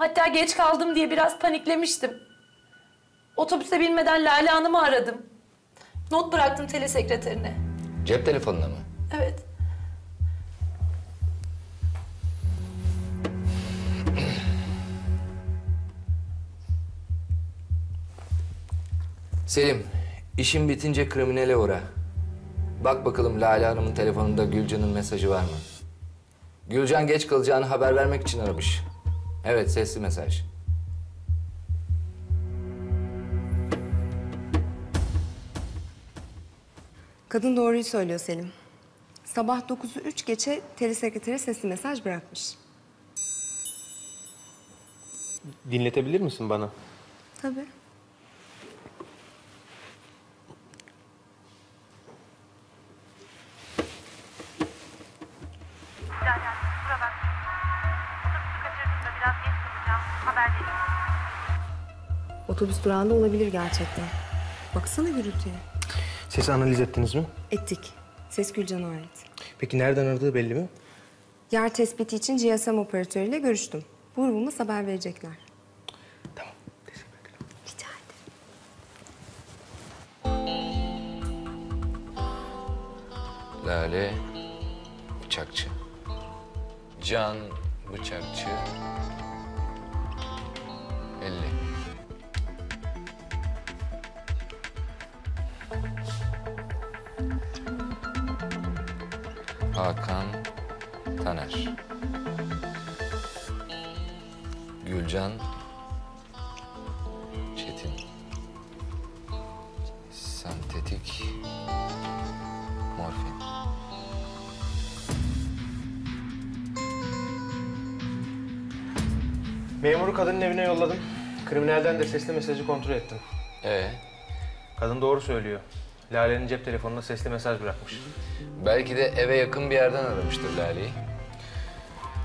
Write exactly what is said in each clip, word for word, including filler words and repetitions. Hatta geç kaldım diye biraz paniklemiştim. Otobüse binmeden Lale Hanım'ı aradım. Not bıraktım telesekreterine. Cep telefonuna mı? Evet. Selim, işin bitince kriminele uğra. Bak bakalım Lale Hanım'ın telefonunda Gülcan'ın mesajı var mı? Gülcan geç kalacağını haber vermek için aramış. Evet, sesli mesaj. Kadın doğruyu söylüyor Selim. Sabah dokuzu üç geçe telesekretere sesli mesaj bırakmış. Dinletebilir misin bana? Tabii. Otobüs durağında olabilir gerçekten. Baksana gürültüye. Sesi analiz ettiniz mi? Ettik. Ses Gülcan'a ait. Peki nereden aradığı belli mi? Yer tespiti için G S M operatörüyle görüştüm. Bulur bulmaz haber verecekler. Tamam. Teşekkür ederim. Rica ederim. Lale Bıçakçı. Can Bıçakçı. elli. Hakan Taner. Gülcan Çetin. Sentetik morfin. Memuru kadının evine yolladım. Kriminalden de sesli mesajı kontrol ettim. Ee? Kadın doğru söylüyor. Lale'nin cep telefonuna sesli mesaj bırakmış. Belki de eve yakın bir yerden aramıştır Lale'yi.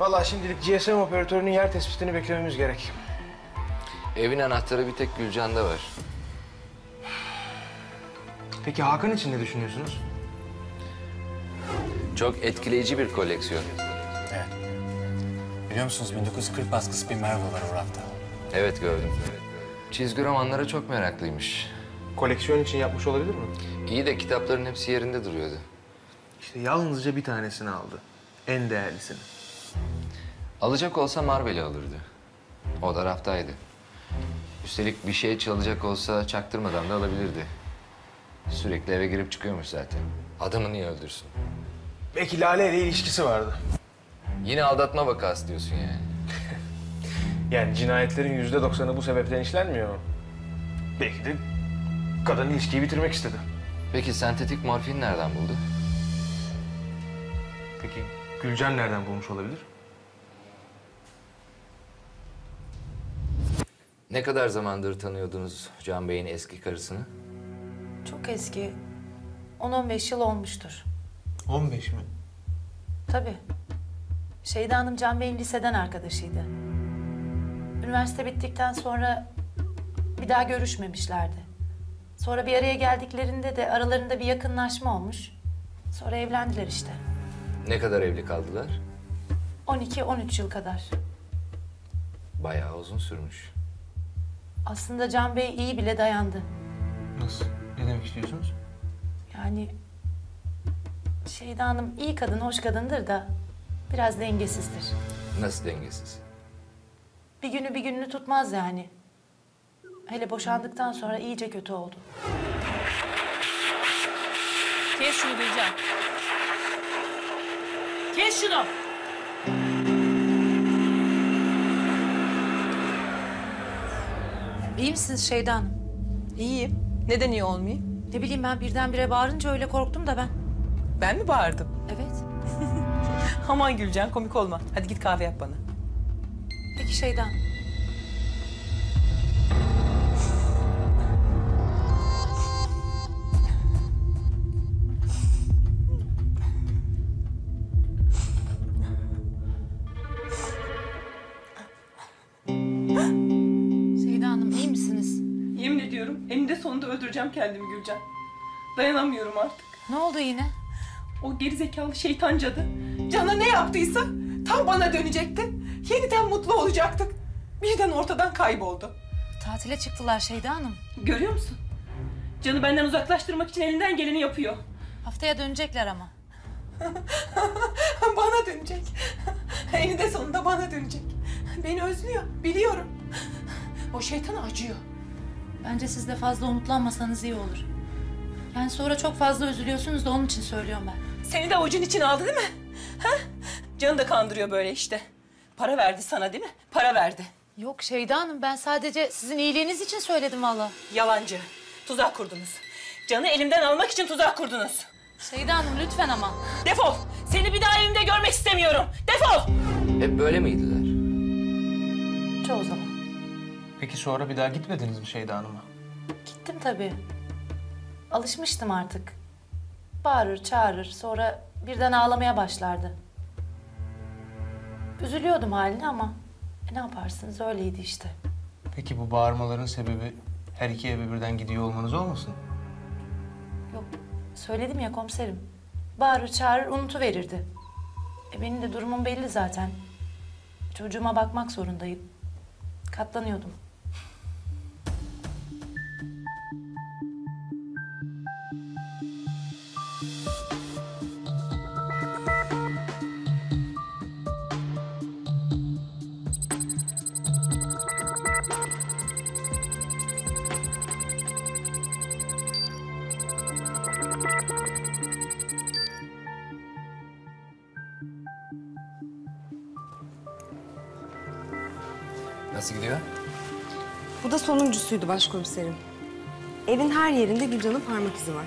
Vallahi şimdilik G S M operatörünün yer tespitini beklememiz gerek. Evin anahtarı bir tek Gülcan'da var. Peki Hakan için ne düşünüyorsunuz? Çok etkileyici bir koleksiyon. Evet. Biliyor musunuz bin dokuz yüz kırk baskısı bir Marvel var orada. Evet gördüm. Çizgi romanlara çok meraklıymış. Koleksiyon için yapmış olabilir mi? İyi de kitapların hepsi yerinde duruyordu. İşte yalnızca bir tanesini aldı. En değerlisini. Alacak olsa Marvel'i alırdı. O da raftaydı. Üstelik bir şey çalacak olsa çaktırmadan da alabilirdi. Sürekli eve girip çıkıyormuş zaten. Adamı niye öldürsün? Belki Lale ile ilişkisi vardı. Yine aldatma vakası diyorsun yani. Yani cinayetlerin yüzde doksanı bu sebepten işlenmiyor mu? Belki de kadın ilişkiyi bitirmek istedi. Peki sentetik morfin nereden buldu? Peki Gülcan nereden bulmuş olabilir? Ne kadar zamandır tanıyordunuz Can Bey'in eski karısını? Çok eski. on on beş yıl olmuştur. on beş mi? Tabii. Şeyda Hanım Can Bey'in liseden arkadaşıydı. Üniversite bittikten sonra bir daha görüşmemişlerdi. Sonra bir araya geldiklerinde de aralarında bir yakınlaşma olmuş. Sonra evlendiler işte. Ne kadar evli kaldılar? on iki on üç yıl kadar. Bayağı uzun sürmüş. Aslında Can Bey iyi bile dayandı. Nasıl? Ne demek istiyorsunuz? Yani Şeyda Hanım iyi kadın, hoş kadındır da biraz dengesizdir. Nasıl dengesiz? Bir günü bir gününü tutmaz yani. Hele boşandıktan sonra iyice kötü oldu. Kes şunu Gülcan. Kes şunu. İyi misiniz Şeyda Hanım? İyiyim. Neden iyi olmayayım? Ne bileyim ben birdenbire bağırınca öyle korktum da ben. Ben mi bağırdım? Evet. Aman Gülcan komik olma. Hadi git kahve yap bana. Peki Şeyda Hanım. Öldüreceğim kendimi Gülcan. Dayanamıyorum artık. Ne oldu yine? O gerizekalı şeytan cadı Can'a ne yaptıysa tam bana dönecekti. Yeniden mutlu olacaktık. birden ortadan kayboldu. Tatile çıktılar Şeyda Hanım. Görüyor musun? Can'ı benden uzaklaştırmak için elinden geleni yapıyor. Haftaya dönecekler ama. Bana dönecek. Eninde sonunda bana dönecek. Beni özlüyor, biliyorum. O şeytana acıyor. Bence siz de fazla umutlanmasanız iyi olur. Yani sonra çok fazla üzülüyorsunuz da onun için söylüyorum ben. Seni de avucun için aldı değil mi? Ha? Can'ı da kandırıyor böyle işte. Para verdi sana değil mi? Para verdi. Yok Şeyda Hanım, ben sadece sizin iyiliğiniz için söyledim valla. Yalancı. Tuzak kurdunuz. Can'ı elimden almak için tuzak kurdunuz. Şeyda Hanım lütfen ama. Defol! Seni bir daha elimde görmek istemiyorum. Defol! Hep böyle miydiler? Çoğu zaman. Peki sonra bir daha gitmediniz mi Şeyda Hanım'a? Gittim tabii. Alışmıştım artık. Bağırır, çağırır. Sonra birden ağlamaya başlardı. Üzülüyordum haline ama e, ne yaparsınız, öyleydi işte. Peki bu bağırmaların sebebi her iki eve birden gidiyor olmanız olmasın? Yok, söyledim ya komiserim. Bağırır, çağırır, unutuverirdi. E, benim de durumum belli zaten. Çocuğuma bakmak zorundayım. Katlanıyordum. Nasıl gidiyor? Bu da sonuncusuydu başkomiserim. Evin her yerinde Gülcan'ın parmak izi var.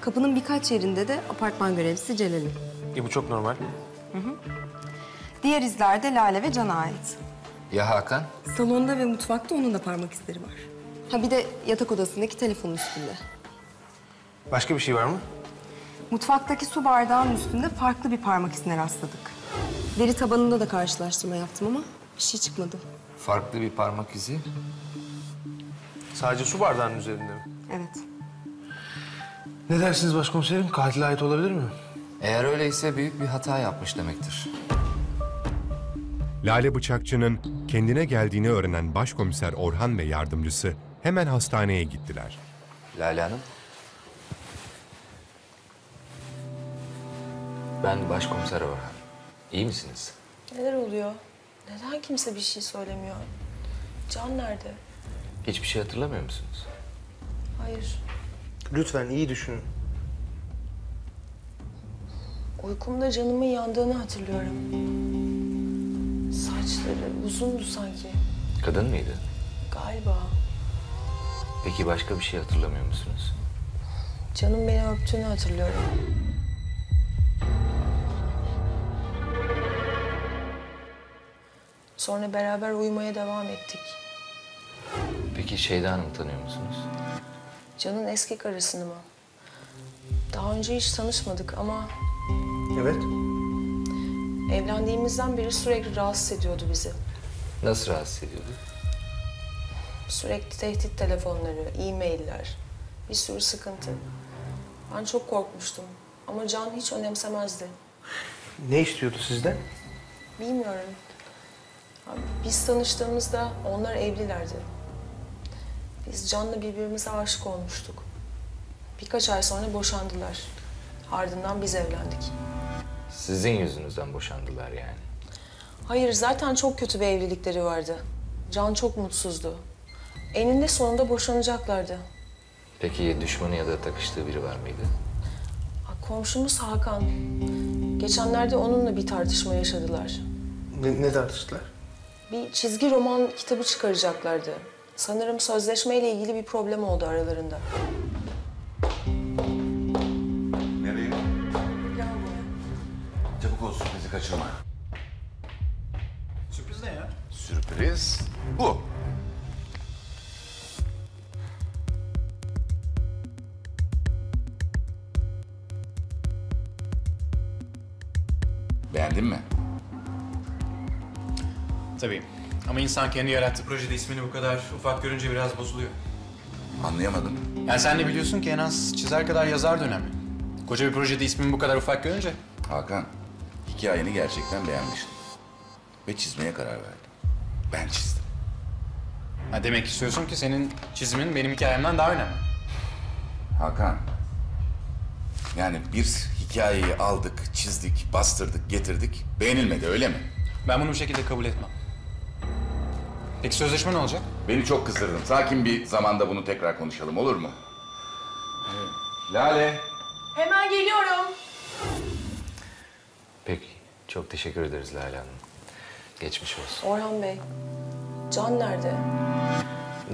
Kapının birkaç yerinde de apartman görevlisi Celal'in. E bu çok normal. Hı hı. Diğer izler de Lale ve Can'a ait. Ya Hakan? Salonda ve mutfakta onun da parmak izleri var. Ha bir de yatak odasındaki telefonun üstünde. Başka bir şey var mı? Mutfaktaki su bardağının üstünde farklı bir parmak izine rastladık. Veri tabanında da karşılaştırma yaptım ama bir şey çıkmadı. Farklı bir parmak izi. Sadece su bardağının üzerinde mi? Evet. Ne dersiniz başkomiserim? Katile ait olabilir mi? Eğer öyleyse büyük bir hata yapmış demektir. Lale Bıçakçı'nın kendine geldiğini öğrenen başkomiser Orhan ve yardımcısı hemen hastaneye gittiler. Lale Hanım. Ben başkomiser Orhan. İyi misiniz? Neler oluyor? Neden kimse bir şey söylemiyor? Can nerede? Hiçbir şey hatırlamıyor musunuz? Hayır. Lütfen iyi düşünün. Uykumda canımın yandığını hatırlıyorum. Saçları uzundu sanki. Kadın mıydı? Galiba. Peki başka bir şey hatırlamıyor musunuz? Canım beni öptüğünü hatırlıyorum. Sonra beraber uyumaya devam ettik. Peki Şeyda Hanım'ı tanıyor musunuz? Can'ın eski karısını mı? Daha önce hiç tanışmadık ama... Evet. Evlendiğimizden beri sürekli rahatsız ediyordu bizi. Nasıl rahatsız ediyordu? Sürekli tehdit telefonları, e-mailler, bir sürü sıkıntı. Ben çok korkmuştum ama Can hiç önemsemezdi. Ne istiyordu sizden? Bilmiyorum. Biz tanıştığımızda onlar evlilerdi. Biz Can'la birbirimize aşık olmuştuk. Birkaç ay sonra boşandılar. Ardından biz evlendik. Sizin yüzünüzden boşandılar yani? Hayır, zaten çok kötü bir evlilikleri vardı. Can çok mutsuzdu. Eninde sonunda boşanacaklardı. Peki düşmanı ya da takıştığı biri var mıydı? Komşumuz Hakan. Geçenlerde onunla bir tartışma yaşadılar. Ne, ne tartıştılar? Bir çizgi roman kitabı çıkaracaklardı. Sanırım sözleşmeyle ilgili bir problem oldu aralarında. Nereye? Gel buraya. Çabuk ol, sürprizi kaçırma. Sürpriz ne ya? Sürpriz bu. Beğendin mi? Tabii. Ama insan kendi yarattığı projede ismini bu kadar ufak görünce biraz bozuluyor. Anlayamadım. Yani sen de biliyorsun ki en az çizer kadar yazar da önemli. Koca bir projede ismini bu kadar ufak görünce. Hakan, hikayeni gerçekten beğenmiştim. Ve çizmeye karar verdim. Ben çizdim. Ha, demek istiyorsun ki senin çizimin benim hikayemden daha önemli. Hakan, yani bir hikayeyi aldık, çizdik, bastırdık, getirdik, beğenilmedi öyle mi? Ben bunu bu şekilde kabul etmem. Peki sözleşme ne olacak? Beni çok kızdırdın. Sakin bir zamanda bunu tekrar konuşalım, olur mu? Lale! Hemen geliyorum. Peki, çok teşekkür ederiz Lale Hanım. Geçmiş olsun. Orhan Bey, Can nerede?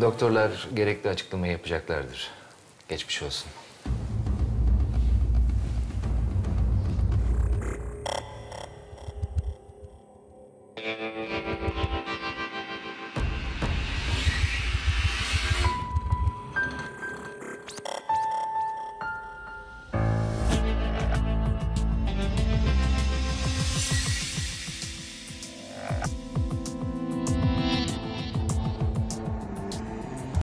Doktorlar gerekli açıklamayı yapacaklardır. Geçmiş olsun.